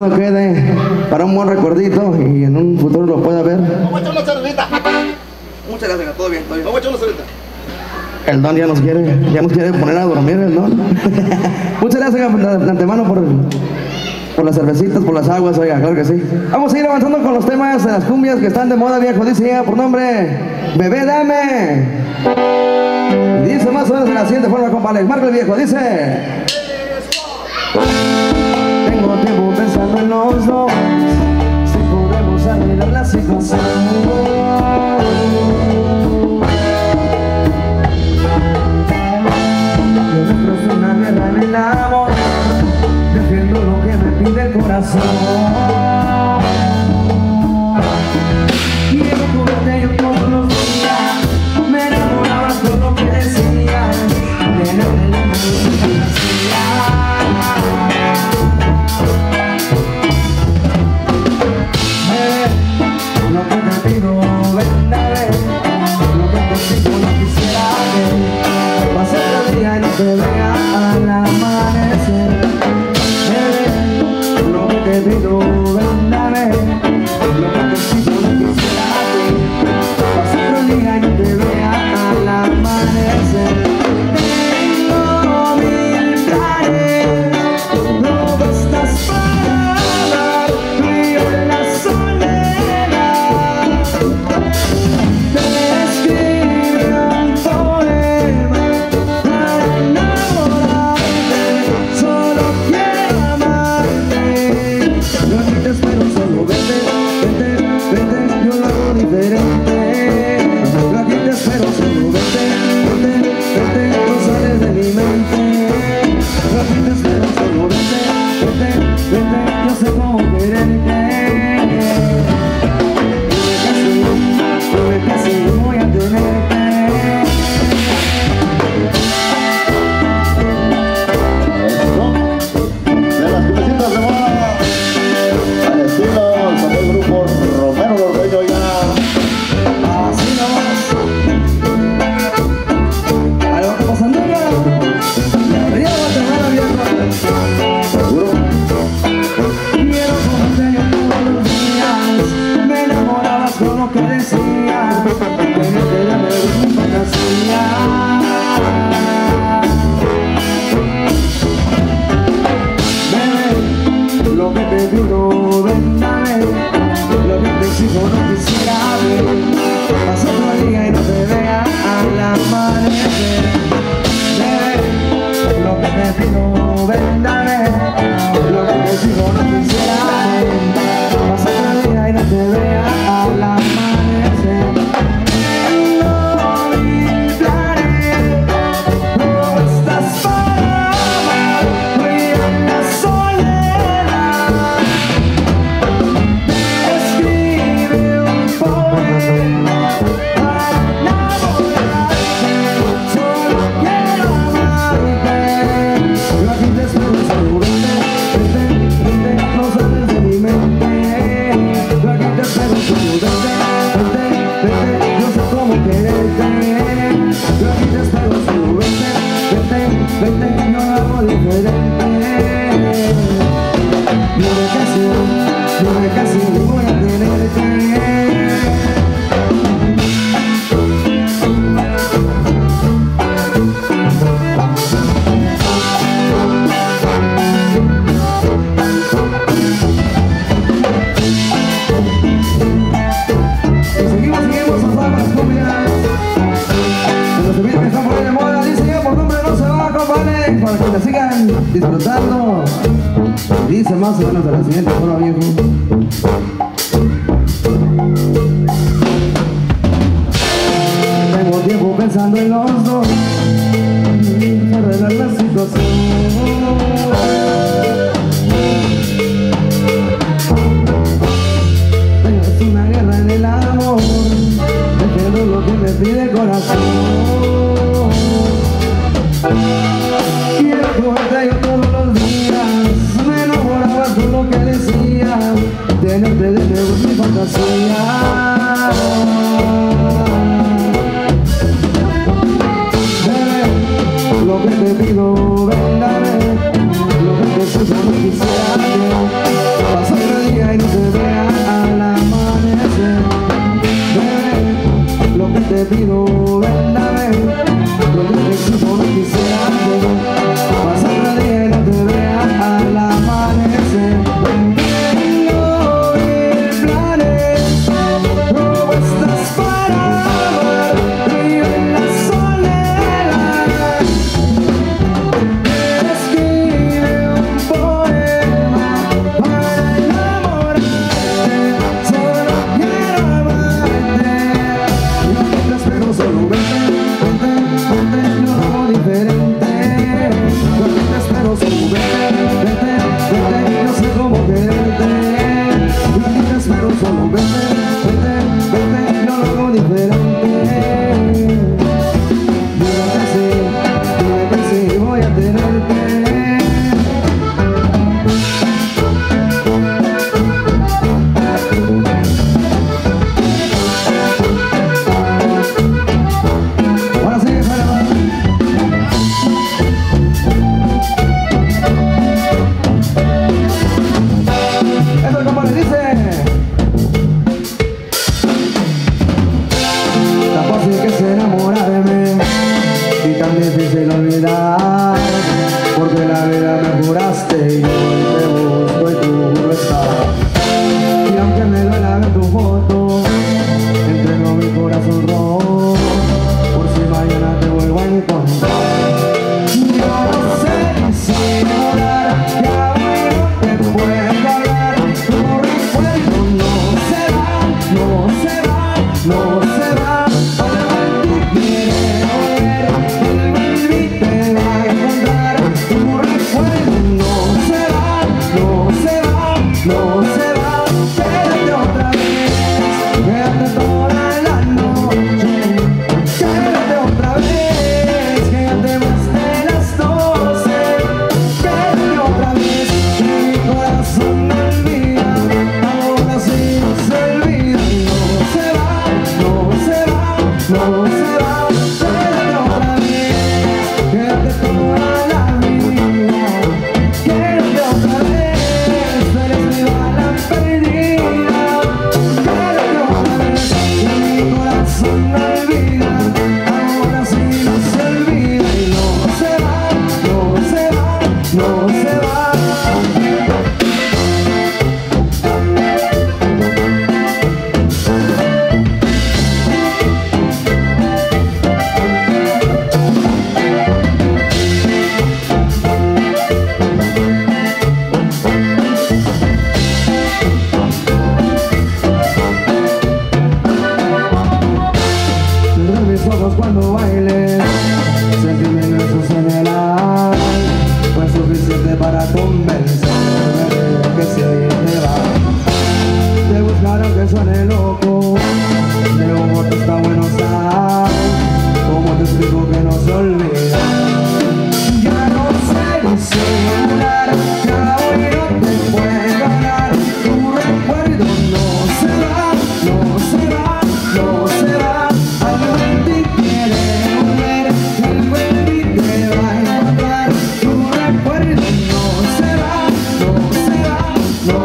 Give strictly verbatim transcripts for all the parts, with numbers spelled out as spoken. Quede para un buen recordito y en un futuro lo pueda ver. Vamos a echar una cervecita. Muchas gracias, todo bien, todo bien. Vamos a echar una cervecita. El don ya nos quiere, ya nos quiere poner a dormir el don. Muchas gracias de antemano por, por las cervecitas, por las aguas, oiga, claro que sí. Vamos a ir avanzando con los temas de las cumbias que están de moda, viejo. Dice ya por nombre, Bebé Dame. Dice más o menos de la siguiente forma, compadre. Marca el viejo, dice. Tengo tiempo pensando en los dos, si podemos arreglar la situación. Yo entro en una guerra en el amor, defiendo lo que me pide el corazón. Quiero comerte yo todos los días, me enamoraba con lo que decías, pero el amor no te hacía. Te vea al amanecer, bebé, lo que te pido, ven a ver, lo que necesito, lo que será a ti, pasar el día y no te vea al amanecer. Tengo mil caretas, no bastas para vivir en la soledad. Disfrutando, dice más o menos de la siguiente forma, viejo. Tengo tiempo pensando en los dos, arreglar la situación. Es una guerra en el amor, defiendo lo que me pide el corazón. Quiero comerte yo todos los días, me enamoraba con lo que decía, tenerte de nuevo en mi fantasía. Bebé, lo que te pido, ven a ver, lo que te suyo no quisiera. Cuando bailes, se entienden besos en el ar, fue suficiente para convencerme que si alguien te va. Te buscaron que suene loco, de un voto está bueno estar, como te explico que no se olvida. Ya no sé ni celular, ya hoy no te puedo hablar, tu recuerdo no se va, no se va, no se va. No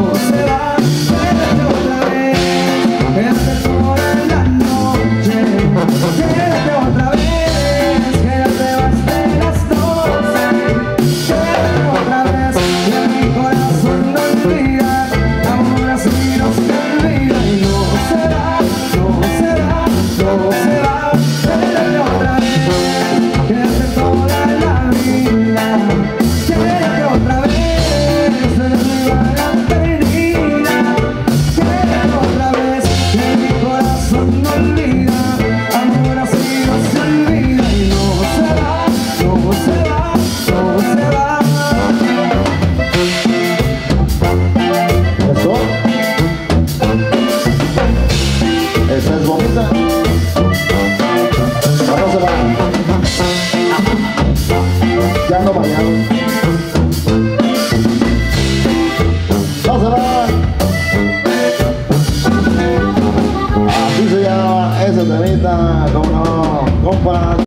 se va, no se va.